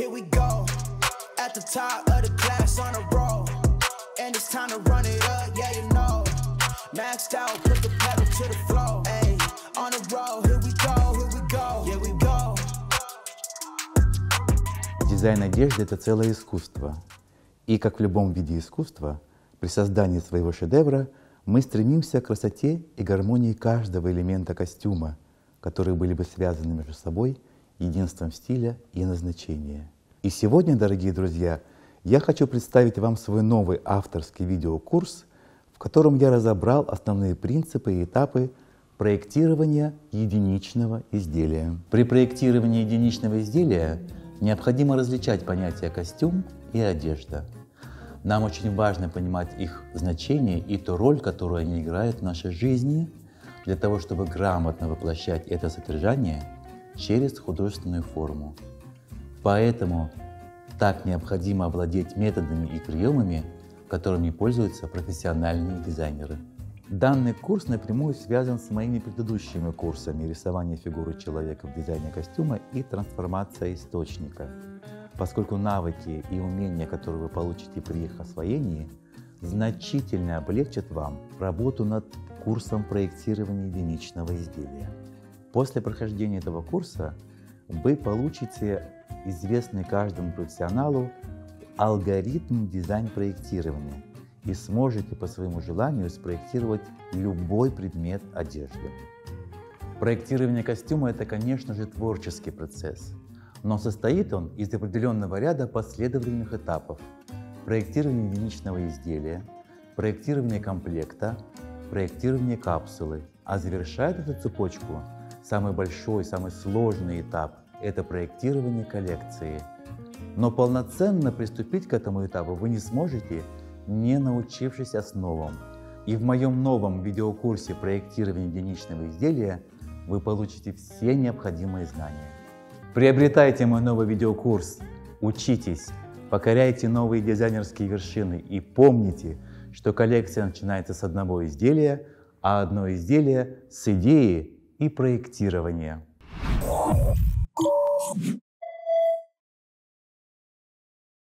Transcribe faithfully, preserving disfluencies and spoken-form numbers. Here we go, at the top of the class on a roll, and it's time to run it up, yeah you know, maxed out, put the pedal to the floor, ayy, on the road, here we go, here we go, here we go. Дизайн одежды – это целое искусство, и, как в любом виде искусства, при создании своего шедевра мы стремимся к красоте и гармонии каждого элемента костюма, которые были бы связаны между собой единством стиля и назначения. И сегодня, дорогие друзья, я хочу представить вам свой новый авторский видеокурс, в котором я разобрал основные принципы и этапы проектирования единичного изделия. При проектировании единичного изделия необходимо различать понятия «костюм» и «одежда». Нам очень важно понимать их значение и ту роль, которую они играют в нашей жизни, для того, чтобы грамотно воплощать это содержание через художественную форму. Поэтому так необходимо овладеть методами и приемами, которыми пользуются профессиональные дизайнеры. Данный курс напрямую связан с моими предыдущими курсами «Рисование фигуры человека в дизайне костюма» и «Трансформация источника», поскольку навыки и умения, которые вы получите при их освоении, значительно облегчат вам работу над курсом проектирования единичного изделия. После прохождения этого курса вы получите известный каждому профессионалу алгоритм дизайн-проектирования и сможете по своему желанию спроектировать любой предмет одежды. Проектирование костюма – это, конечно же, творческий процесс, но состоит он из определенного ряда последовательных этапов: проектирование единичного изделия, проектирование комплекта, проектирование капсулы. А завершает эту цепочку самый большой, самый сложный этап – это проектирование коллекции. Но полноценно приступить к этому этапу вы не сможете, не научившись основам. И в моем новом видеокурсе «Проектирование единичного изделия» вы получите все необходимые знания. Приобретайте мой новый видеокурс, учитесь, покоряйте новые дизайнерские вершины и помните, что коллекция начинается с одного изделия, а одно изделие с идеи и проектирования.